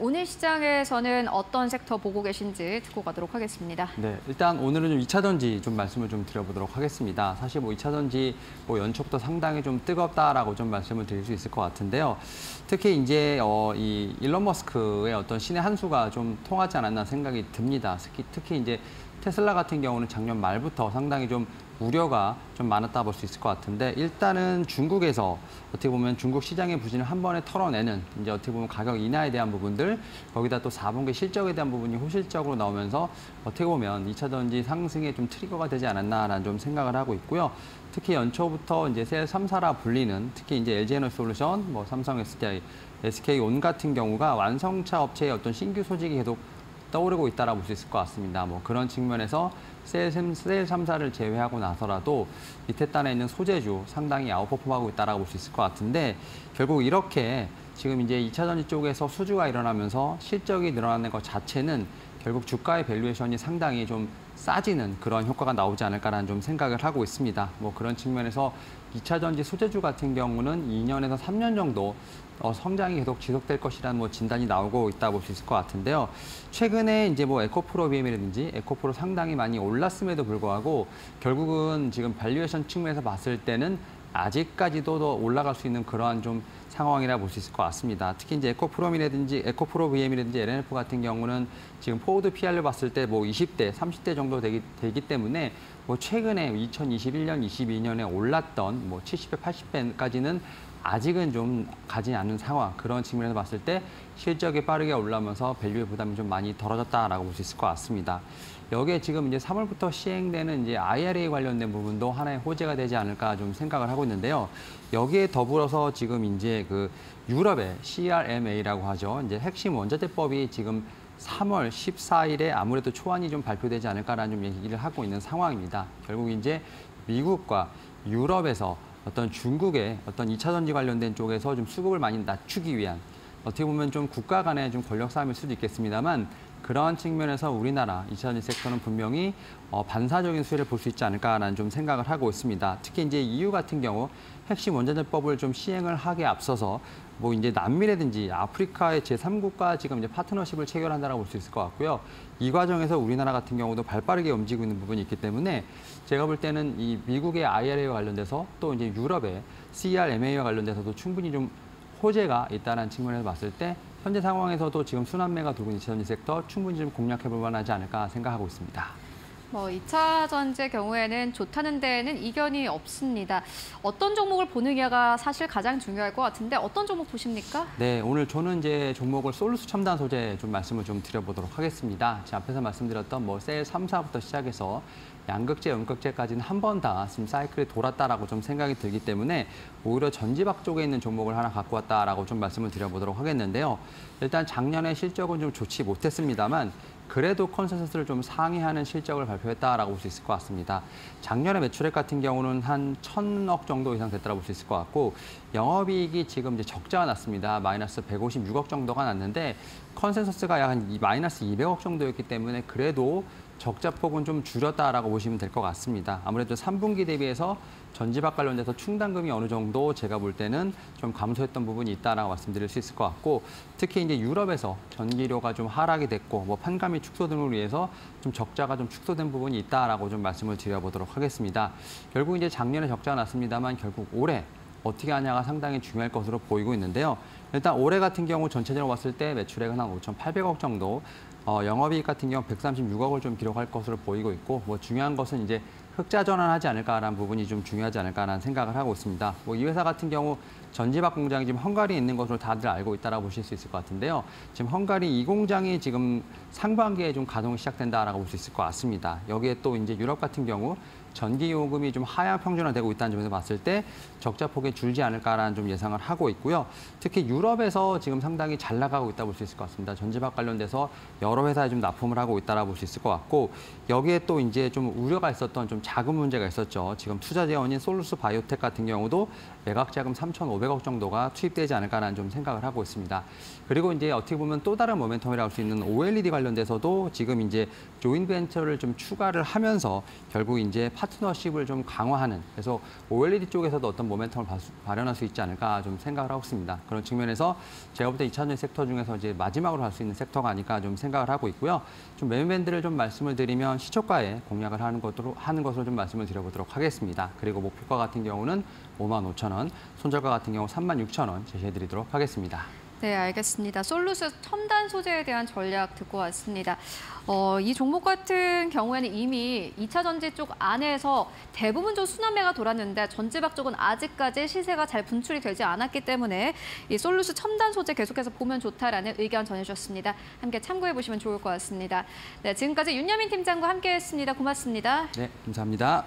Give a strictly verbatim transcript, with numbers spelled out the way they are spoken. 오늘 시장에서는 어떤 섹터 보고 계신지 듣고 가도록 하겠습니다. 네, 일단 오늘은 좀 이 차전지 좀 말씀을 좀 드려보도록 하겠습니다. 사실 뭐 이 차전지 뭐 연초부터 상당히 좀 뜨겁다라고 좀 말씀을 드릴 수 있을 것 같은데요. 특히 이제 어, 이 일론 머스크의 어떤 신의 한 수가 좀 통하지 않았나 생각이 듭니다. 특히 특히 이제 테슬라 같은 경우는 작년 말부터 상당히 좀 우려가 좀 많았다 볼 수 있을 것 같은데, 일단은 중국에서 어떻게 보면 중국 시장의 부진을 한 번에 털어내는 이제 어떻게 보면 가격 인하에 대한 부분들, 거기다 또 사 분기 실적에 대한 부분이 호실적으로 나오면서 어떻게 보면 이 차전지 상승에 좀 트리거가 되지 않았나라는 좀 생각을 하고 있고요. 특히 연초부터 이제 새 삼 사라 불리는 특히 이제 엘지에너솔루션, 뭐 삼성 에스디아이, 에스케이온 같은 경우가 완성차 업체의 어떤 신규 소식이 계속 떠오르고 있다라고 볼 수 있을 것 같습니다. 뭐 그런 측면에서 셀 삼 사를 제외하고 나서라도 밑에 단에 있는 소재주 상당히 아웃퍼폼하고 있다라고 볼 수 있을 것 같은데, 결국 이렇게 지금 이제 이 차전지 쪽에서 수주가 일어나면서 실적이 늘어나는 것 자체는 결국 주가의 밸류에이션이 상당히 좀 싸지는 그런 효과가 나오지 않을까라는 좀 생각을 하고 있습니다. 뭐 그런 측면에서 이 차전지 소재주 같은 경우는 이 년에서 삼 년 정도 어, 성장이 계속 지속될 것이라는 뭐 진단이 나오고 있다 볼 수 있을 것 같은데요. 최근에 이제 뭐 에코프로 비엠이라든지 에코프로 상당히 많이 올랐음에도 불구하고 결국은 지금 밸류에이션 측면에서 봤을 때는 아직까지도 더 올라갈 수 있는 그러한 좀 상황이라 볼 수 있을 것 같습니다. 특히 이제 에코프롬이라든지 에코프로 비엠이라든지 엘엔에프 같은 경우는 지금 포워드 피알을 봤을 때 뭐 이십 대, 삼십 대 정도 되기, 되기 때문에 뭐 최근에 이천이십일 년, 이십이 년에 올랐던 뭐 칠십 배, 팔십 배까지는 아직은 좀 가지 않은 상황, 그런 측면에서 봤을 때 실적이 빠르게 올라오면서 밸류의 부담이 좀 많이 덜어졌다라고 볼 수 있을 것 같습니다. 여기에 지금 이제 삼월부터 시행되는 이제 아이알에이 관련된 부분도 하나의 호재가 되지 않을까 좀 생각을 하고 있는데요. 여기에 더불어서 지금 이제 그 유럽의 씨알엠에이라고 하죠. 이제 핵심 원자재법이 지금 삼월 십사일에 아무래도 초안이 좀 발표되지 않을까라는 좀 얘기를 하고 있는 상황입니다. 결국 이제 미국과 유럽에서 어떤 중국의 어떤 이 차전지 관련된 쪽에서 좀 수급을 많이 낮추기 위한, 어떻게 보면 좀 국가 간의 좀 권력 싸움일 수도 있겠습니다만, 그러한 측면에서 우리나라 이 차전지 섹터는 분명히 어, 반사적인 수혜를 볼 수 있지 않을까라는 좀 생각을 하고 있습니다. 특히 이제 이유 같은 경우 핵심 원자재법을 좀 시행을 하기에 앞서서 뭐 이제 남미라든지 아프리카의 제삼 국과 지금 이제 파트너십을 체결한다라고 볼 수 있을 것 같고요. 이 과정에서 우리나라 같은 경우도 발빠르게 움직이고 있는 부분이 있기 때문에 제가 볼 때는 이 미국의 아이알에이와 관련돼서 또 이제 유럽의 씨알엠에이와 관련돼서도 충분히 좀 호재가 있다는 측면에서 봤을 때 현재 상황에서도 지금 순환매가 돌고 있는 이 차전지 섹터 충분히 좀 공략해볼 만하지 않을까 생각하고 있습니다. 뭐 이 차전지의 경우에는 좋다는 데에는 이견이 없습니다. 어떤 종목을 보느냐가 사실 가장 중요할 것 같은데 어떤 종목 보십니까? 네, 오늘 저는 이제 종목을 솔루스 첨단 소재 좀 말씀을 좀 드려보도록 하겠습니다. 제가 앞에서 말씀드렸던 뭐 셀 삼 사부터 시작해서 양극재, 음극재까지는 한 번 다 지금 사이클이 돌았다라고 좀 생각이 들기 때문에 오히려 전지박 쪽에 있는 종목을 하나 갖고 왔다라고 좀 말씀을 드려보도록 하겠는데요. 일단 작년에 실적은 좀 좋지 못했습니다만 그래도 컨센서스를 좀 상회하는 실적을 발표했다라고 볼 수 있을 것 같습니다. 작년에 매출액 같은 경우는 한 천억 정도 이상 됐다라고 볼 수 있을 것 같고, 영업이익이 지금 이제 적자가 났습니다. 마이너스 백오십육억 정도가 났는데 컨센서스가 약 한 마이너스 이백억 정도였기 때문에 그래도 적자폭은 좀 줄였다라고 보시면 될 것 같습니다. 아무래도 삼 분기 대비해서 전지박 관련돼서 충당금이 어느 정도 제가 볼 때는 좀 감소했던 부분이 있다라고 말씀드릴 수 있을 것 같고, 특히 이제 유럽에서 전기료가 좀 하락이 됐고 뭐 판가미 축소 등을 위해서 좀 적자가 좀 축소된 부분이 있다라고 좀 말씀을 드려보도록 하겠습니다. 결국 이제 작년에 적자가 났습니다만 결국 올해 어떻게 하냐가 상당히 중요할 것으로 보이고 있는데요. 일단 올해 같은 경우 전체적으로 봤을 때 매출액은 한 오천팔백억 정도, 어, 영업이익 같은 경우 백삼십육억을 좀 기록할 것으로 보이고 있고, 뭐 중요한 것은 이제 흑자 전환하지 않을까라는 부분이 좀 중요하지 않을까라는 생각을 하고 있습니다. 뭐 이 회사 같은 경우 전지박 공장이 지금 헝가리에 있는 것으로 다들 알고 있다라고 보실 수 있을 것 같은데요. 지금 헝가리 이 공장이 지금 상반기에 좀 가동이 시작된다라고 볼 수 있을 것 같습니다. 여기에 또 이제 유럽 같은 경우 전기 요금이 좀 하향 평준화되고 있다는 점에서 봤을 때 적자폭이 줄지 않을까라는 좀 예상을 하고 있고요. 특히 유럽에서 지금 상당히 잘 나가고 있다 볼 수 있을 것 같습니다. 전지박 관련돼서 여러 회사에 좀 납품을 하고 있다라고 볼 수 있을 것 같고, 여기에 또 이제 좀 우려가 있었던 좀 자금 문제가 있었죠. 지금 투자 재원인 솔루스 바이오텍 같은 경우도 매각 자금 삼천오백억 정도가 투입되지 않을까라는 좀 생각을 하고 있습니다. 그리고 이제 어떻게 보면 또 다른 모멘텀이라고 할 수 있는 오엘이디 관련돼서도 지금 이제 조인벤처를 좀 추가를 하면서 결국 이제 파 파트너십을 좀 강화하는, 그래서 오엘이디 쪽에서도 어떤 모멘텀을 발현할 수 있지 않을까 좀 생각을 하고 있습니다. 그런 측면에서 제가 볼 때 이차전지 섹터 중에서 이제 마지막으로 할 수 있는 섹터가 아닐까 좀 생각을 하고 있고요. 좀 매매밴드를 좀 말씀을 드리면 시초가에 공략을 하는 것으로 하는 것으로 좀 말씀을 드려보도록 하겠습니다. 그리고 목표가 같은 경우는 오만 오천 원, 손절가 같은 경우 삼만 육천 원 제시해드리도록 하겠습니다. 네, 알겠습니다. 솔루스 첨단 소재에 대한 전략 듣고 왔습니다. 어, 이 종목 같은 경우에는 이미 이차전지 쪽 안에서 대부분 좀 순환매가 돌았는데 전지박 쪽은 아직까지 시세가 잘 분출이 되지 않았기 때문에 이 솔루스 첨단 소재 계속해서 보면 좋다라는 의견 전해주셨습니다. 함께 참고해보시면 좋을 것 같습니다. 네, 지금까지 윤여민 팀장과 함께했습니다. 고맙습니다. 네, 감사합니다.